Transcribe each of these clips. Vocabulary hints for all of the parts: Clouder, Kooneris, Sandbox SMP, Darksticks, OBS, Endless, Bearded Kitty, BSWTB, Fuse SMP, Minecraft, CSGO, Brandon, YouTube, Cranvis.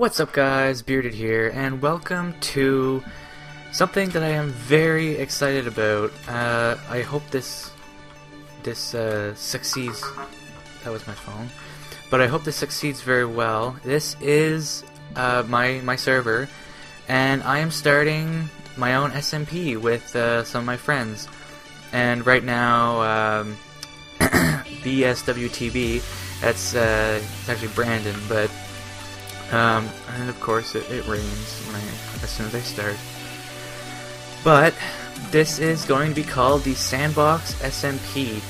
What's up guys, Bearded here, and welcome to something that I am very excited about. I hope this succeeds. That was my phone. But I hope this succeeds very well. This is my server, and I am starting my own SMP with some of my friends. And right now, BSWTB, that's actually Brandon, but and of course it rains when as soon as I start. But this is going to be called the Sandbox SMP.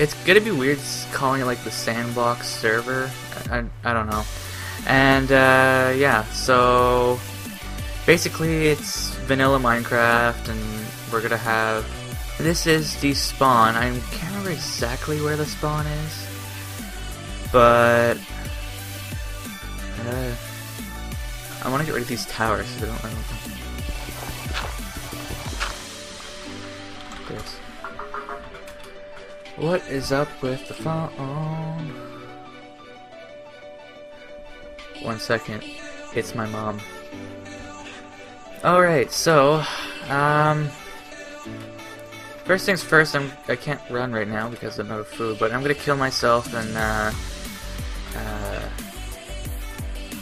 It's gonna be weird calling it like the Sandbox server. I don't know. And yeah, so basically it's vanilla Minecraft, and we're gonna have, this is the spawn. I can't remember exactly where the spawn is. But I want to get rid of these towers so they don't run over. This. What is up with the phone? One second, it's my mom. All right, so first things first. I can't run right now because I'm out of food, but I'm gonna kill myself and.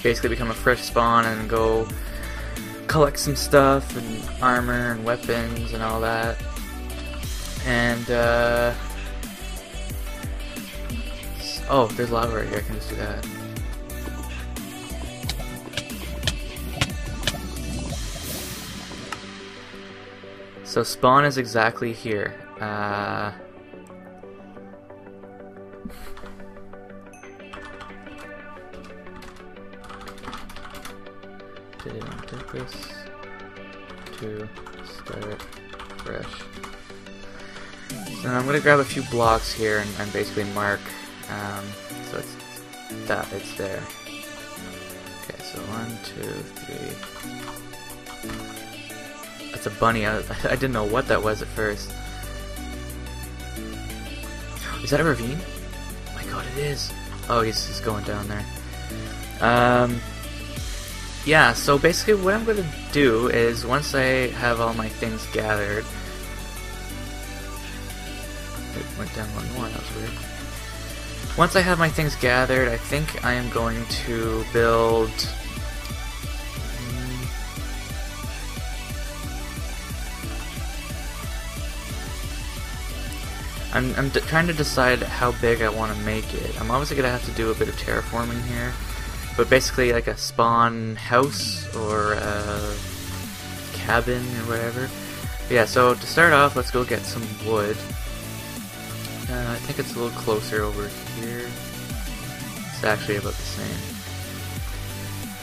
Basically become a fresh spawn and go collect some stuff and armor and weapons and all that. And oh, there's lava right here, I can just do that. So spawn is exactly here. Did it on purpose to start fresh. And I'm gonna grab a few blocks here and basically mark. So it's there. Okay, so 1, 2, 3. That's a bunny. I didn't know what that was at first. Is that a ravine? Oh my god, it is. Oh, he's going down there. Yeah, so basically what I'm going to do is, once I have all my things gathered... It went down one more, that was weird. Once I have my things gathered, I think I am going to build... I'm trying to decide how big I want to make it. I'm obviously going to have to do a bit of terraforming here. But basically like a spawn house or a cabin or whatever. But yeah, so to start off, let's go get some wood. I think it's a little closer over here. It's actually about the same.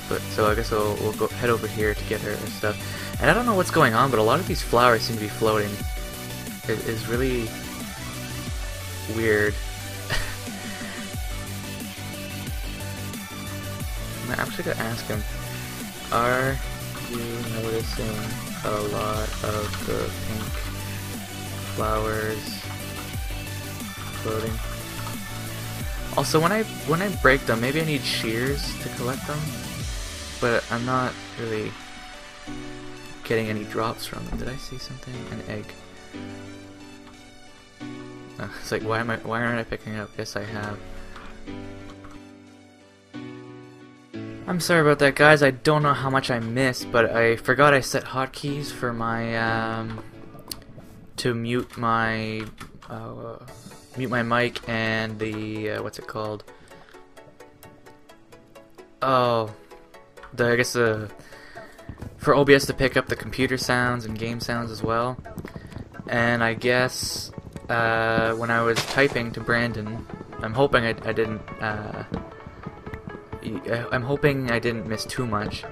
But so I guess we'll go head over here to get our stuff. And I don't know what's going on, but a lot of these flowers seem to be floating. It is really weird. I'm actually gonna ask him, are you noticing a lot of the pink flowers floating? Also, when I break them, maybe I need shears to collect them, but I'm not really getting any drops from them. Did I see something? An egg. Oh, it's like, why aren't I picking it up? Yes, I have. I'm sorry about that, guys. I don't know how much I missed, but I forgot I set hotkeys for my to mute my mic and the what's it called? Oh, I guess for OBS to pick up the computer sounds and game sounds as well. And I guess when I was typing to Brandon, I'm hoping I didn't. I'm hoping I didn't miss too much,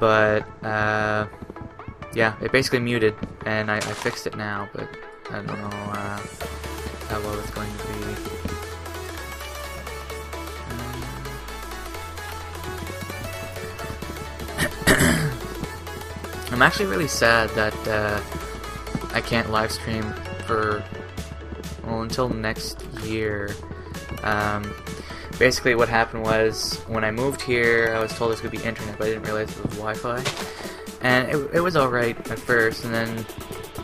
but yeah, it basically muted, and I fixed it now, but I don't know how well it's going to be. I'm actually really sad that I can't live stream for, well, until next year. Basically what happened was, when I moved here, I was told there's going to be internet, but I didn't realize it was Wi-Fi. And it was alright at first, and then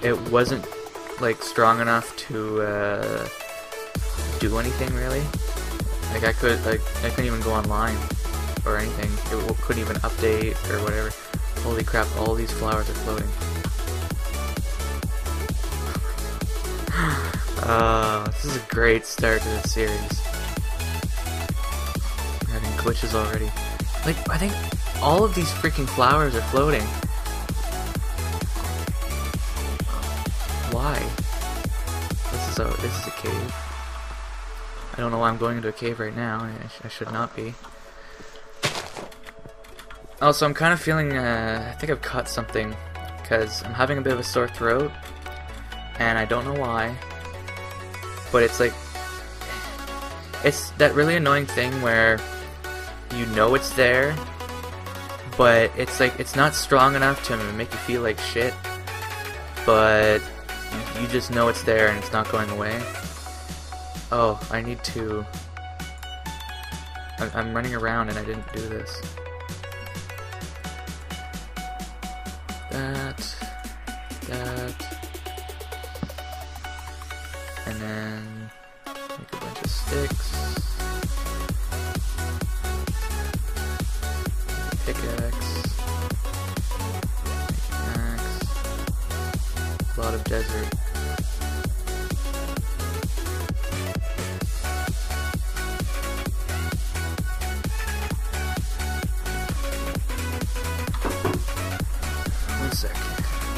it wasn't, like, strong enough to do anything, really. Like, I couldn't even go online or anything. It couldn't even update or whatever. Holy crap, all these flowers are floating. This is a great start to the series. I'm having glitches already. Like, I think all of these freaking flowers are floating. Why? This is a cave. I don't know why I'm going into a cave right now. I should not be. Also, I'm kind of feeling, I think I've caught something, because I'm having a bit of a sore throat, and I don't know why, but it's like, it's that really annoying thing where you know it's there, but it's like, it's not strong enough to make you feel like shit, but you just know it's there and it's not going away. Oh, I need to... I'm running around and I didn't do this. That... And then... make a bunch of sticks. Pickaxe. Make an axe. A lot of desert.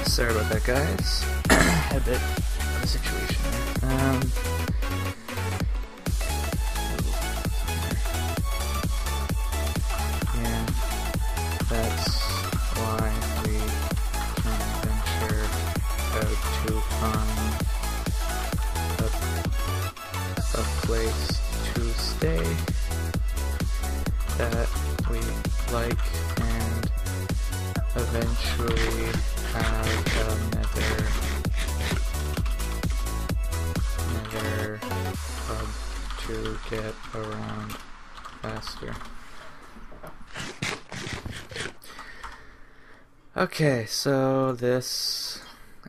Sorry about that, guys. Had a bit of a situation there. Yeah, that's why we can venture out to find a place to stay that we like, and eventually have another hub to get around faster. Okay, so this,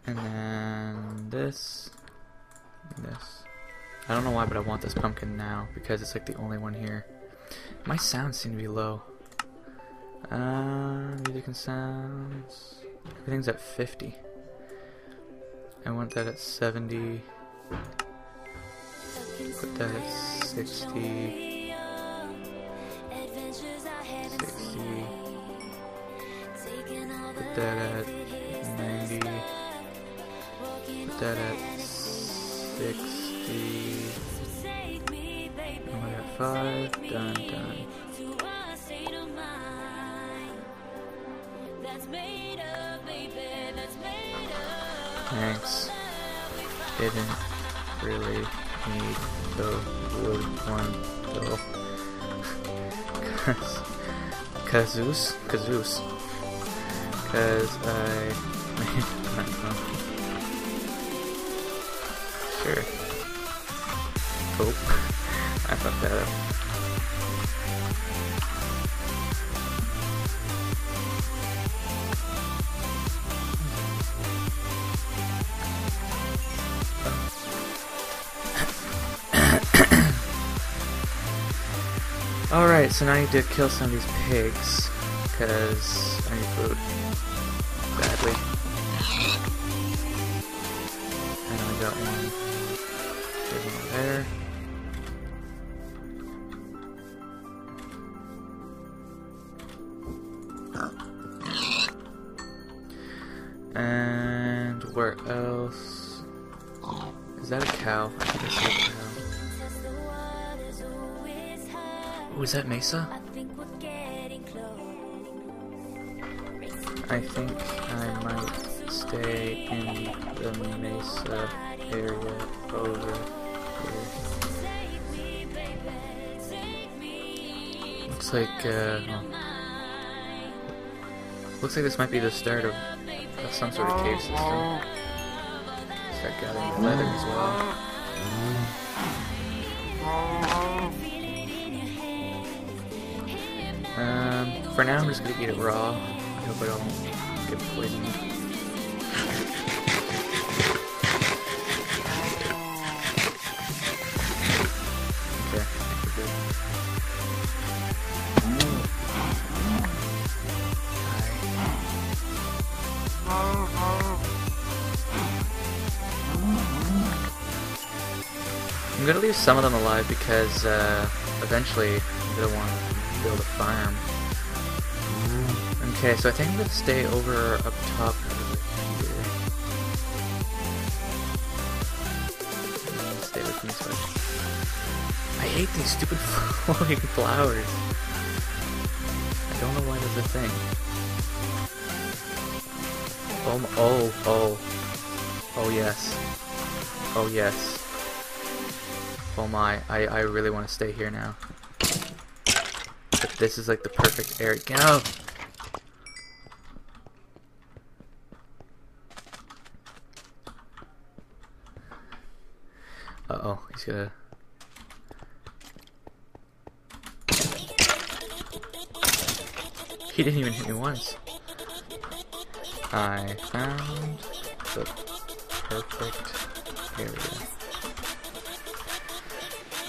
and then this, and this. I don't know why, but I want this pumpkin now, because it's like the only one here. My sounds seem to be low. Music and sounds... everything's at 50. I want that at 70. Put that at 60. 60. Put that at 90. Put that at 60. And we're at 5. Done, done. Thanks. Didn't really need the wood one though. Cause I made my own. Sure. Oh, I fucked that up. Alright, so now I need to kill some of these pigs, because I need food badly. And I got one there. And where else? Is that a cow? I think it's a cow. Was that Mesa? I think I might stay in the Mesa area over here. Looks like this might be the start of some sort of cave system. Start gathering leather as well. For now I'm just gonna eat it raw. I hope I don't get poisoned. I'm gonna leave some of them alive because eventually I'm gonna want to build a farm. Okay, so I think I'm gonna stay over up top here. Stay with me, so I hate these stupid flowing flowers. I don't know why that's a thing. Oh yes. Oh yes. Oh my, I really want to stay here now. But this is like the perfect area. Go! Uh-oh, he's gonna... He didn't even hit me once. I found the perfect area.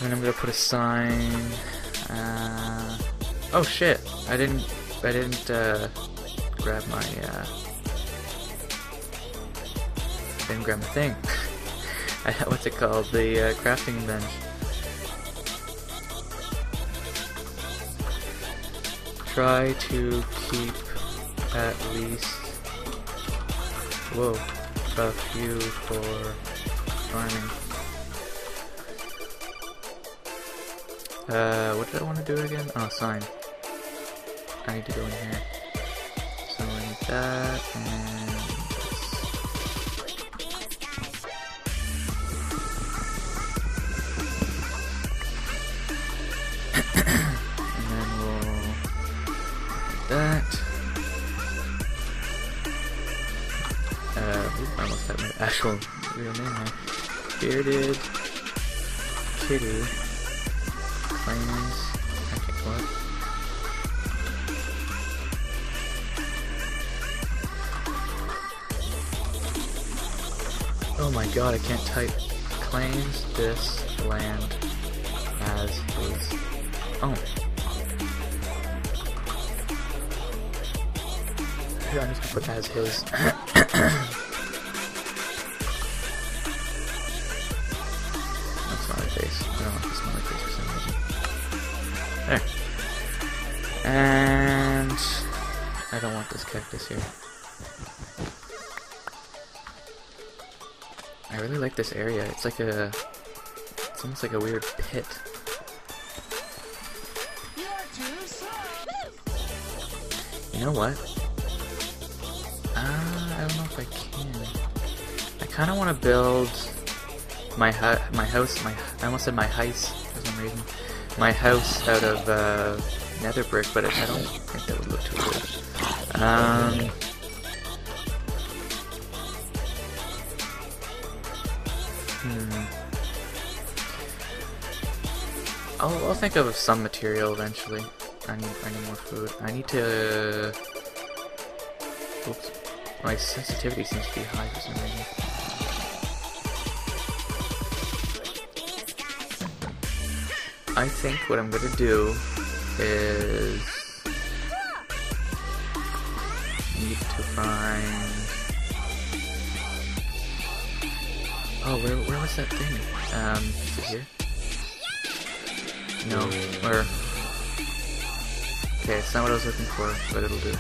And I'm gonna put a sign. Oh shit! I didn't grab my thing. What's it called? The crafting bench. Try to keep at least a few for farming. What did I want to do again? Oh, sign. I need to go in here. So I need that, and... and then we'll... that. I almost have my actual real name now. Bearded Kitty. Okay, what? Oh my god, I can't type. Claims this land as his own. I'm just gonna put as his. That's not my face. I don't like the smiley face for some reason. There. And I don't want this cactus here. I really like this area. It's like a... It's almost like a weird pit. You know what? I don't know if I can. I kind of want to build I almost said my heist for some reason. My house out of nether brick, but I don't think that would look too good. I'll think of some material eventually. I need more food. I need to. Oops, my sensitivity seems to be high for some reason. I think what I'm gonna do is need to find. Oh, where was that thing? Is it here? No, where? Okay, it's not what I was looking for, but it'll do.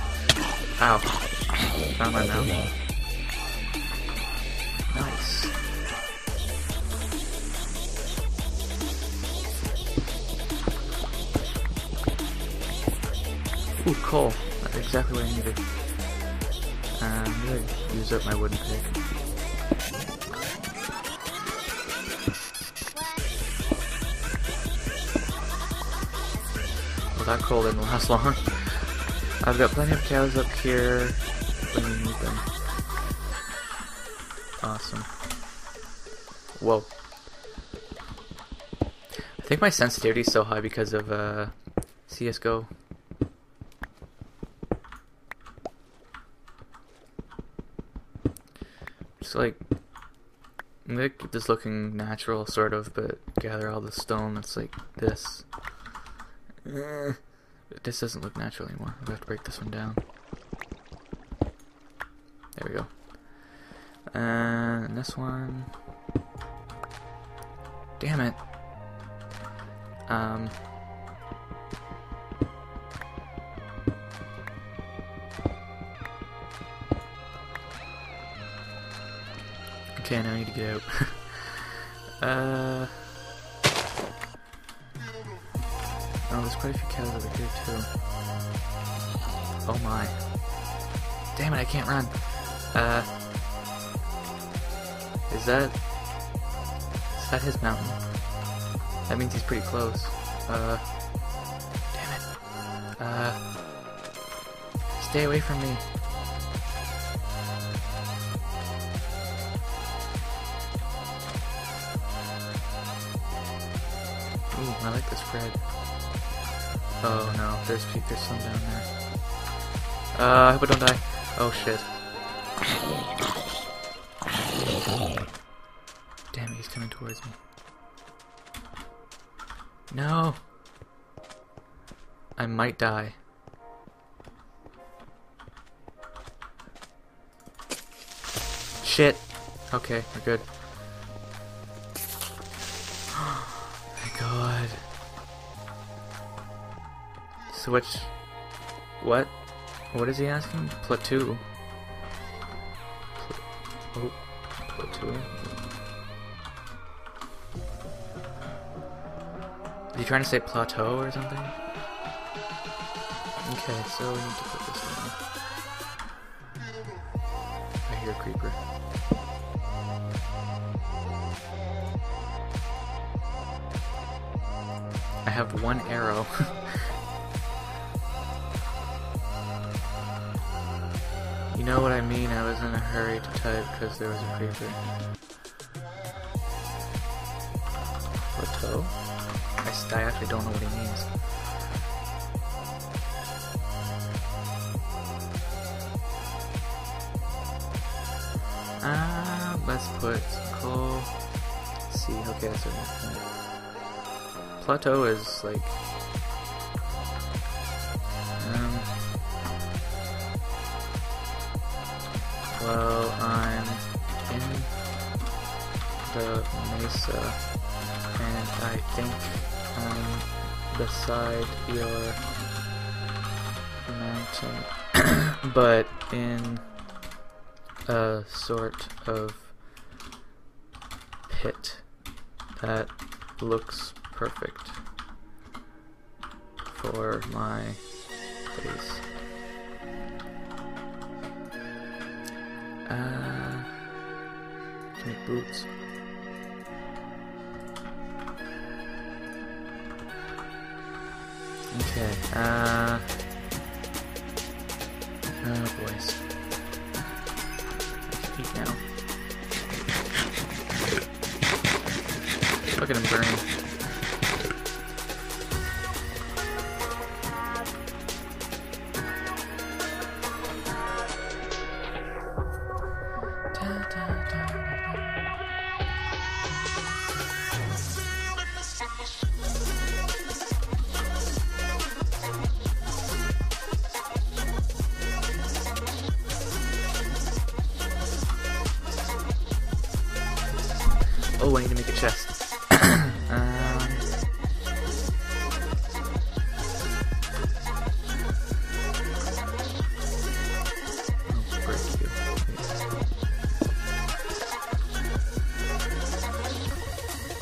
Ow! Found my mouth. Nice. Ooh, coal. That's exactly what I needed. I'm going to use up my wooden pick. Well, that coal didn't last long. I've got plenty of cows up here. Let me move them. Awesome. Whoa. I think my sensitivity is so high because of CSGO. Just like, I'm gonna keep this looking natural, sort of, but gather all the stone that's like this. This doesn't look natural anymore. I'm gonna have to break this one down. There we go. And this one. Damn it. Okay, now I need to get out. Oh, there's quite a few cows over here too. Oh my. Damn it, I can't run. Is that his mountain? That means he's pretty close. Damn it. Stay away from me. Ooh, I like this bread. Oh no, there's some down there. I hope I don't die. Oh shit. Damn it, he's coming towards me. No! I might die. Shit! Okay, we're good. Thank God. Switch. What? What is he asking? Plateau. Oh, plateau. Are you trying to say plateau or something? Okay, so we need to put this down. I hear a creeper. I have one arrow. You know what I mean, I was in a hurry to type because there was a creeper. Plateau? I actually don't know what he means. Let's put some coal. Let's see, okay, that's what I'm thinking. Plateau is like... Well, I'm in the mesa, and I think I'm beside your mountain, but in a sort of pit that looks perfect for my base. Make boots. Okay, oh boys. Eat now. Look at him burning. Oh, I need to make a chest. I'll break you.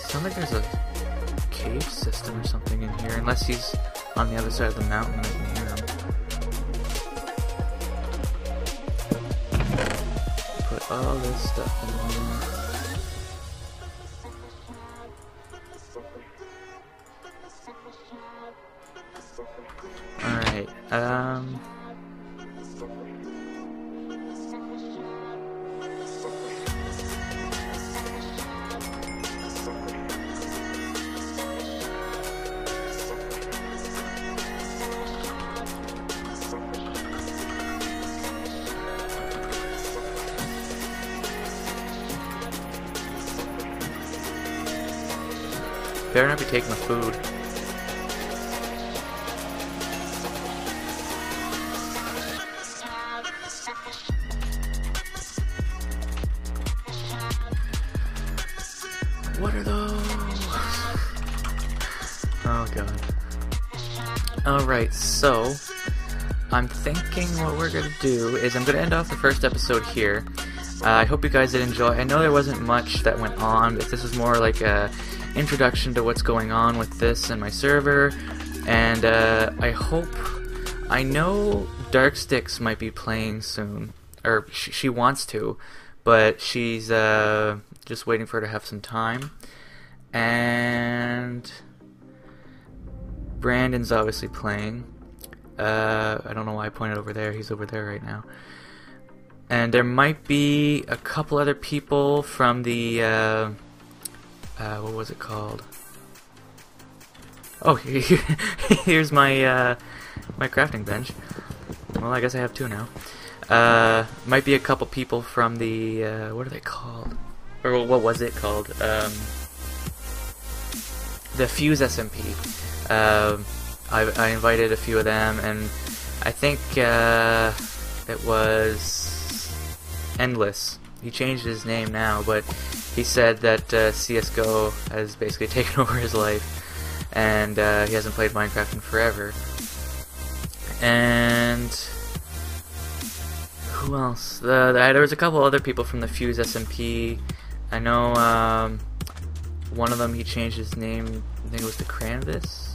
Sounds like there's a cave system or something in here, unless he's on the other side of the mountain and I can hear him. Put all this stuff in here. Alright, better not be taking the food. What are those? Oh god. Alright, so I'm thinking what we're gonna do is I'm gonna end off the first episode here. I hope you guys did enjoy. I know there wasn't much that went on, but this was more like a introduction to what's going on with this and my server. And I know Darksticks might be playing soon, or she wants to, but she's just waiting for her to have some time. And Brandon's obviously playing. I don't know why I pointed over there. He's over there right now. And there might be a couple other people from the what was it called? Oh, here's my my crafting bench. Well, I guess I have two now. Might be a couple people from the what are they called? Or what was it called? The Fuse SMP. I invited a few of them, and I think it was Endless. He changed his name now, but he said that CSGO has basically taken over his life, and he hasn't played Minecraft in forever. And who else? There was a couple other people from the Fuse SMP. I know one of them, he changed his name, I think it was to Cranvis.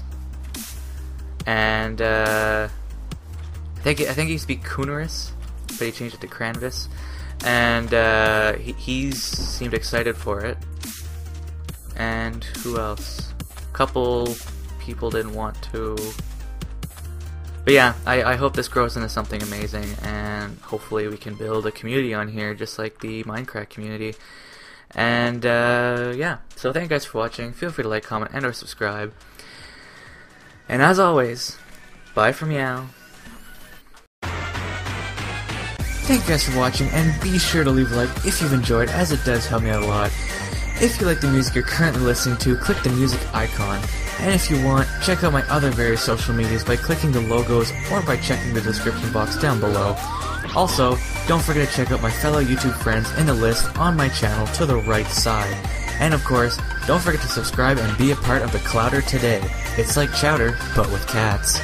And I think he used to be Kooneris, but he changed it to Cranvis. And he seemed excited for it. And who else? A couple people didn't want to. But yeah, I hope this grows into something amazing, and hopefully we can build a community on here just like the Minecraft community. And yeah, so thank you guys for watching. Feel free to like, comment, and or subscribe. And as always, bye from Meow. Thank you guys for watching, and be sure to leave a like if you've enjoyed, as it does help me out a lot. If you like the music you're currently listening to, click the music icon. And if you want, check out my other various social medias by clicking the logos or by checking the description box down below. Also, don't forget to check out my fellow YouTube friends in the list on my channel to the right side. And of course, don't forget to subscribe and be a part of the Clouder today. It's like chowder, but with cats.